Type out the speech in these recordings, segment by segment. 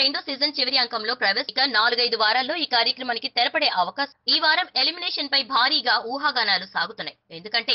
రెండో సీజన్ చివరి అంకంలో ప్రవేశిక 4-5 వారాల్లో ఈ కార్యక్రమానికి తెరపడే అవకాశం. ఈ వారం ఎలిమినేషన్ పై భారీగా ఊహాగానాలు సాగుతున్నాయి. ఎందుకంటే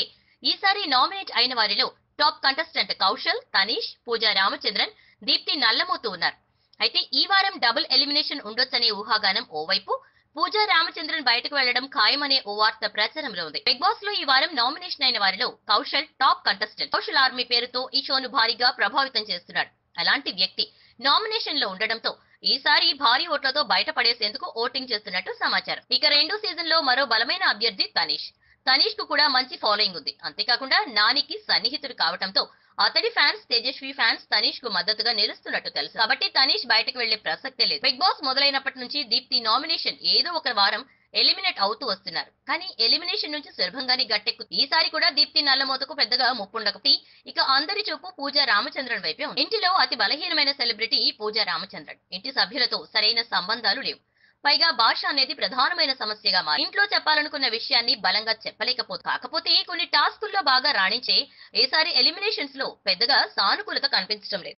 ఈసారి నామినేట్ అయిన వారిలో టాప్ కంటెస్టెంట్ కౌశల్, తనీష్, పూజా రామచంద్రన్, దీప్తి నల్లమోతు ఉన్నారు. అయితే ఈ వారం డబుల్ ఎలిమినేషన్ ఉండొచ్చనే ఊహాగానం ఓవైపు, పూజా రామచంద్రన్ బయటకు వెళ్లడం ఖాయమనే ఓ వార్త ప్రచారంలో ఉంది. బిగ్ బాస్ లో ఈ వారం నామినేషన్ అయిన వారిలో Kaushal top contestant. Kaushal army పేరుతో ఈ షోను భారీగా ప్రభావితం చేస్తున్నాడు. అలాంటి వ్యక్తి నామినేషన్ లో ఉండడంతో ఈసారి భారీ ఓట్లతో బయటపడేసేందుకు ఓటింగ్ చేస్తున్నట్టు సమాచారం. ఇక రెండో సీజన్ లో మరో బలమైన అభ్యర్థి తనీష్. తనీష్ కు కూడా మంచి ఫాలోయింగ్ ఉంది. అంతేకాకుండా నానికి సన్నిహితుడు కావడంతో అతడి ఫ్యాన్స్, తేజస్వి ఫ్యాన్స్ తనీష్ కు మద్దతుగా నిలుస్తున్నట్టు తెలుసు. కాబట్టి తనీష్ బయటకు వెళ్లే ప్రసక్తే లేదు. బిగ్ బాస్ మొదలైనప్పటి నుంచి దీప్తి నామినేషన్ ఏదో ఒక వారం ఎలిమినేట్ అవుతూ వస్తున్నారు. కానీ ఎలిమినేషన్ నుంచి సులభంగానే గట్టెక్కు. ఈసారి కూడా దీప్తి నల్లమోతకు పెద్దగా ముప్పుండకటి ఇక అందరి చూపు పూజా రామచంద్రన్ వైపే ఉంది. ఇంటిలో అతి బలహీనమైన సెలబ్రిటీ పూజా రామచంద్రన్. ఇంటి సభ్యులతో సరైన సంబంధాలు లేవు. పైగా భాష అనేది ప్రధానమైన సమస్యగా మారి ఇంట్లో చెప్పాలనుకున్న విషయాన్ని బలంగా చెప్పలేకపోతే. కాకపోతే కొన్ని టాస్కుల్లో బాగా రాణించే ఈసారి ఎలిమినేషన్స్ లో పెద్దగా సానుకూలత కనిపించడం లేదు.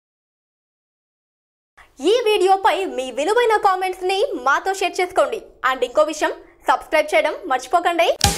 ఈ వీడియోపై మీ విలువైన కామెంట్స్ ని మాతో షేర్ చేసుకోండి. అండ్ ఇంకో విషయం, సబ్స్క్రైబ్ చేయడం మర్చిపోకండి.